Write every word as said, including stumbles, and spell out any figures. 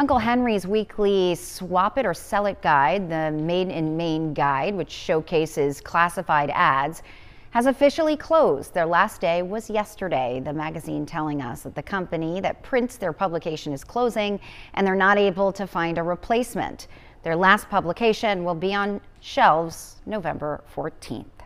Uncle Henry's weekly Swap It or Sell It guide, the Made in Maine guide, which showcases classified ads, has officially closed. Their last day was yesterday, the magazine telling us that the company that prints their publication is closing and they're not able to find a replacement. Their last publication will be on shelves November fourteenth.